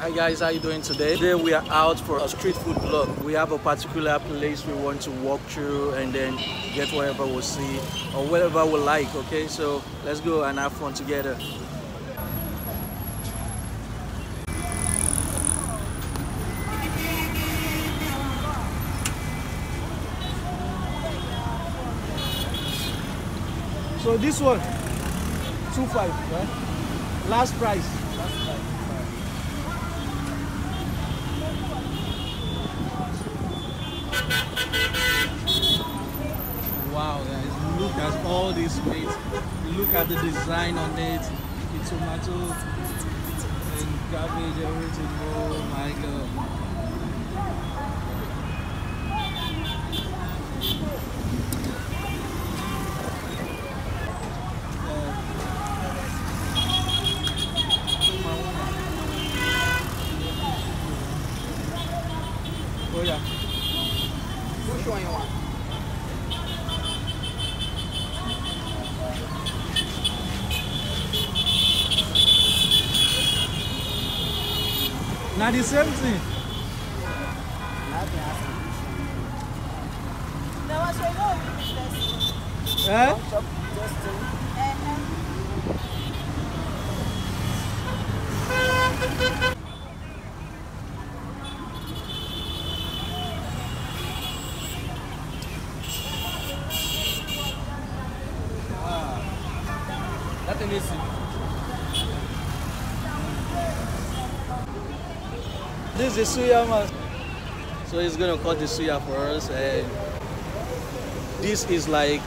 Hi guys, how are you doing today? Today we are out for a street food vlog. We have a particular place we want to walk through and then get whatever we'll see or whatever we like, okay? So let's go and have fun together. So this one, 2.5, right? Last price. Wow, guys, look at all this meat. Look at the design on it. The tomato and cabbage, everything. Oh my God. Oh yeah. Which one you want? Not the same thing. Now I say no, this. Eh? Just this is the suya, man. So he's gonna cut the suya for us, and this is like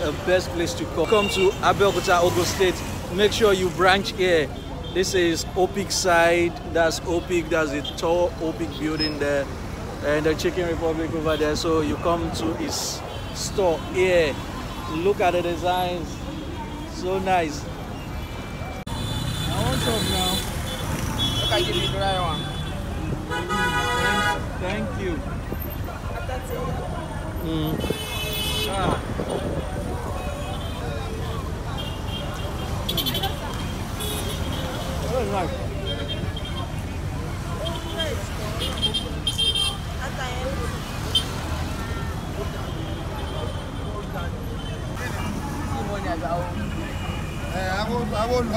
the best place to come. Come to Abel Buta Ogos State. Make sure you branch here. This is OPIC side. That's OPIC. That's the tall OPIC building there, and the Chicken Republic over there. So you come to his store here. Look at the designs. So nice. I want some now. Okay, give me dry one. Thank you. Very nice. I won't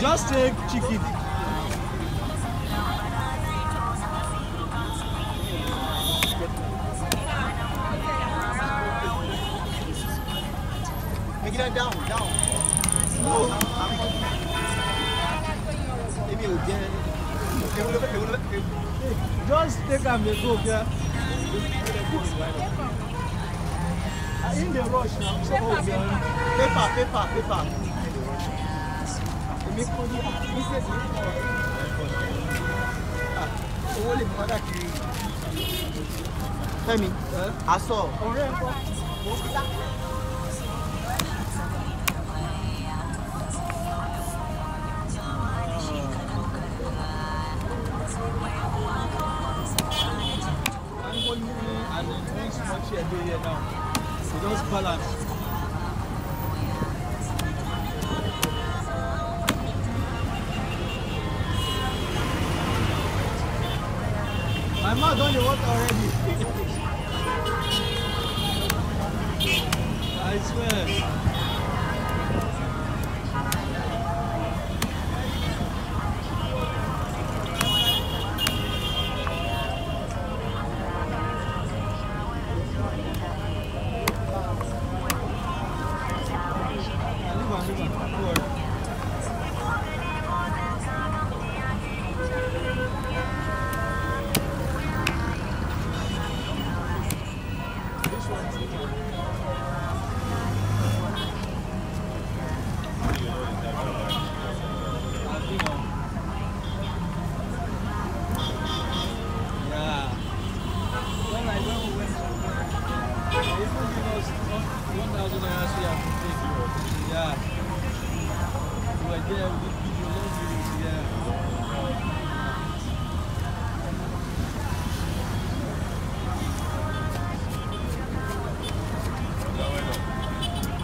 just take chicken. Make it down. Just take and they go, yeah. In the rush now. Paper. Me. I saw. Just balance. My mouth don't work already. I swear.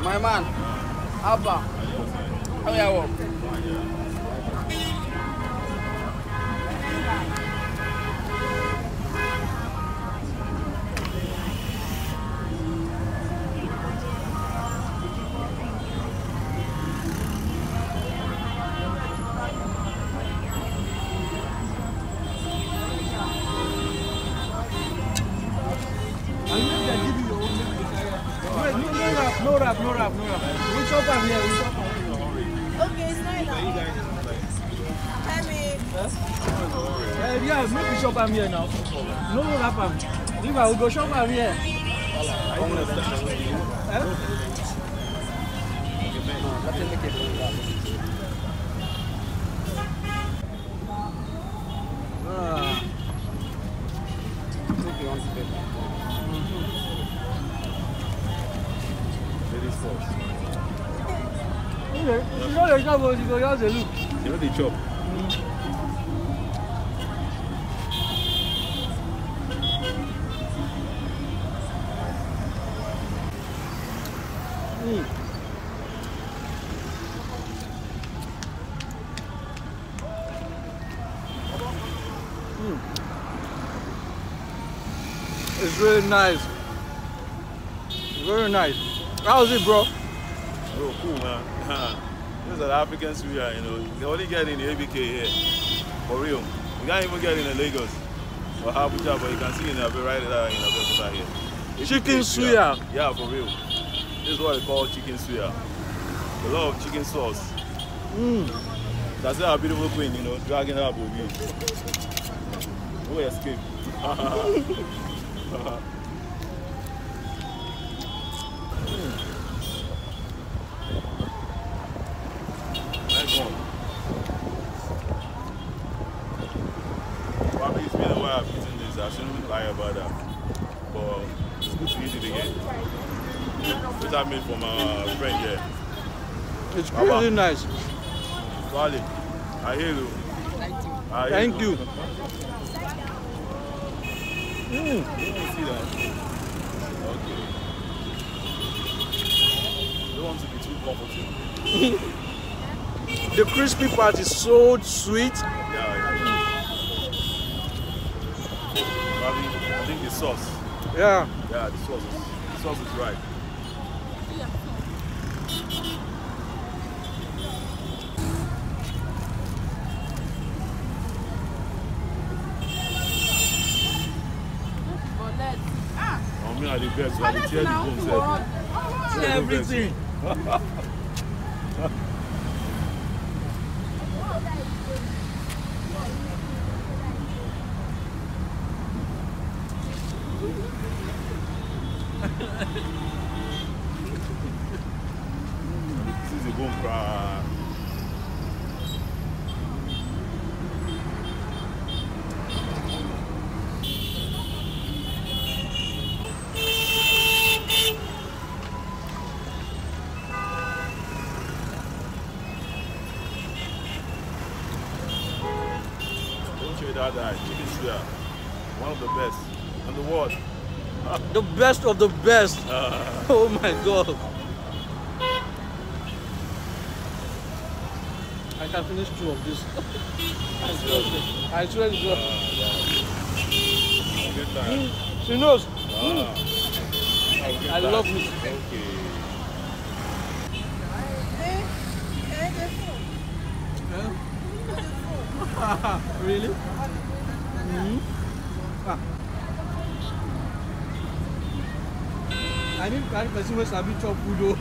My man, Abba, how you work? I'm here now. No, what happened? If I would go shop, I'm here. You know the shop. It's really nice. Very nice. How's it, bro? Oh, cool, man. These are the African suya, you know. They only get in the ABK here. For real. You can't even get in the Lagos or Abuja, but you can see in the variety that in the Abuja here. It's chicken suya. Yeah, for real. This is what they call chicken suya. A lot of chicken sauce. That's our beautiful queen, you know, dragging her baby. No escape. Nice one. Probably it's been a while I've eaten this. I shouldn't lie about that. But it's good to eat it again. Which I made for my friend here. It's really nice. Wally, I hear you. Thank you. You can see that. Okay. Don't want to be too comfortable. The crispy part is so sweet. I think the sauce. Yeah. Yeah, the sauce is right. The best, like you tear the bones out. Tear everything. This is a bone cry. Chicken suya, one of the best in the world. The best of the best. Oh my god! I can finish two of this. I swear to God. She knows. I love it. Okay. Really? I didn't carry person who is a bit of food.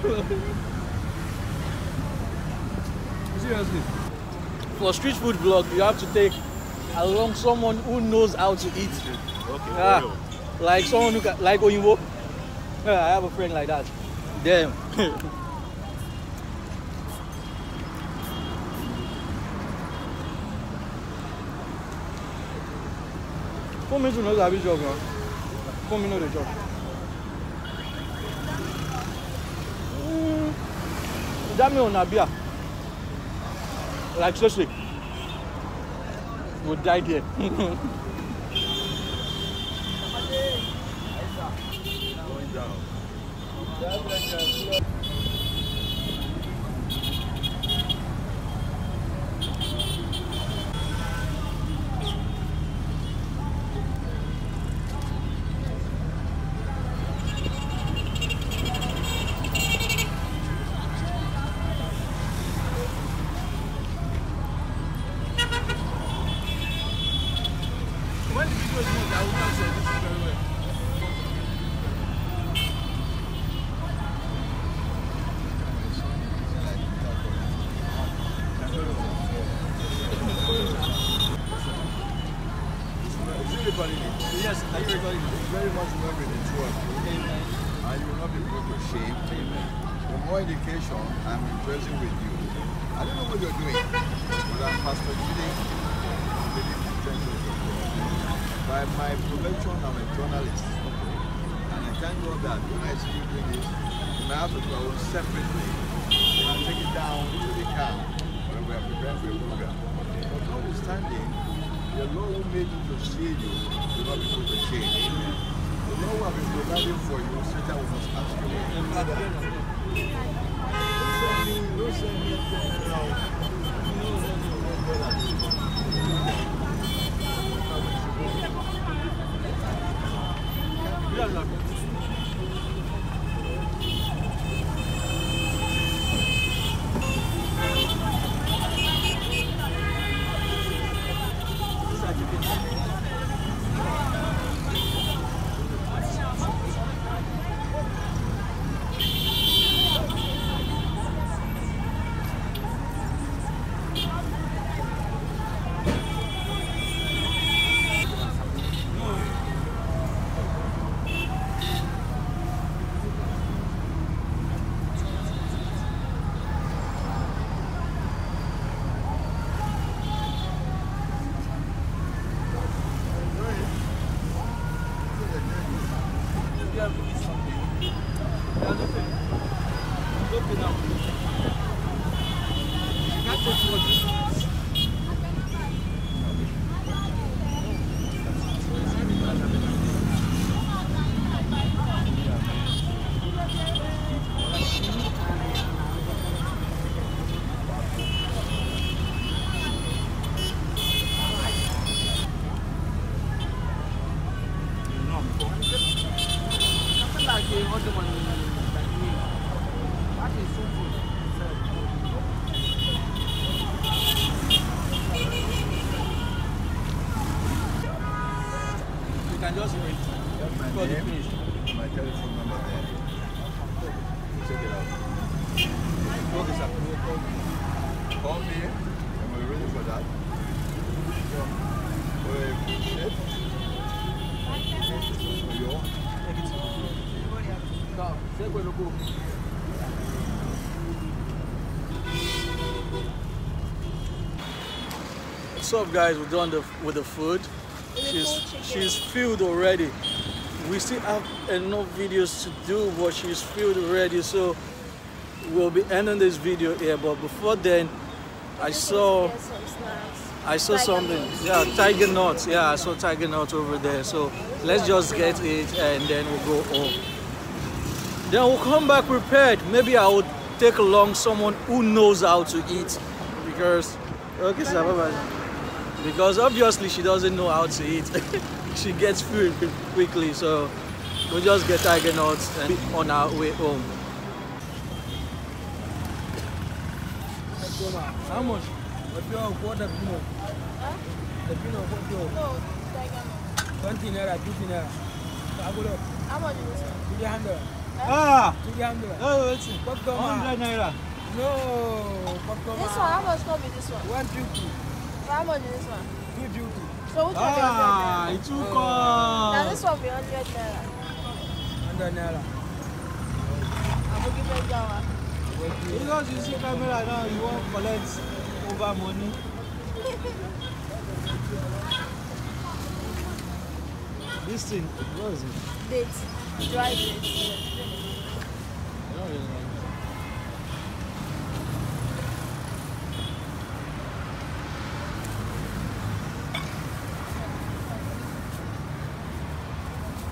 Seriously. for street food blog, you have to take along someone who knows how to eat. Okay. Like someone who can, like Oyinbo. I have a friend like that. Damn. For me to know that job, man. For me know the job. That me on a beer. Like seriously. Would die there. Yes, I everybody is very much remembered in 12. Amen. I will not be put to shame. Amen. For more education, I'm impressing with you. I don't know what you're doing, but I'm Pastor Gideon. By my profession, I'm a journalist. And I thank God that when I see you doing this, you may have to go separately and take it down to the car when we are preparing for a program. But notwithstanding, the Lord who made you to see you will not be put to shame. Amen. The Lord who has been providing for you, Satan will not ask you. Don't send me now. No, no, no. What's up, guys? We're done with the food. She's filled already. We still have enough videos to do, but she's filled already. So we'll be ending this video here. But before then, I saw something. Yeah, tiger nuts. Yeah, I saw tiger nuts over there. So let's just get it and then we'll go home. Then we'll come back prepared. Maybe I will take along someone who knows how to eat, because okay, sir, bye-bye. Because obviously she doesn't know how to eat. She gets food quickly, so we'll just get tiger nuts and be on our way home. How much? How much is it? Ah! 200 naira. No, popcorn. This one, how much come with this one? 120. How much is this one? 220. So which one be 100 naira? It will come. Now this one be 100 naira. 100 naira. I will give you that one. Because you see camera now, you won't collect over money. This thing, what is it? Date. Dry date.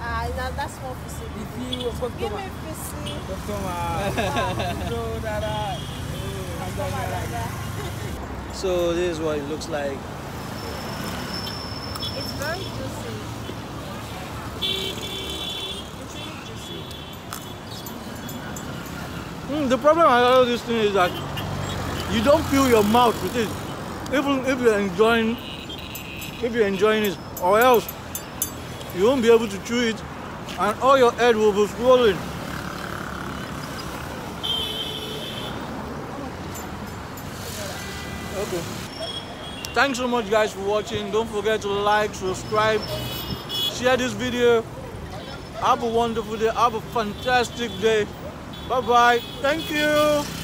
I don't really like it. That's more fishy. Give me fishy. So this is what it looks like. It's very juicy. It's really juicy. The problem with all this thing is that you don't fill your mouth with it. Even if you're enjoying, it, or else you won't be able to chew it. And all your head will be swollen. Okay. Thanks so much guys for watching. Don't forget to like, subscribe, share this video. Have a wonderful day. Have a fantastic day. Bye bye. Thank you.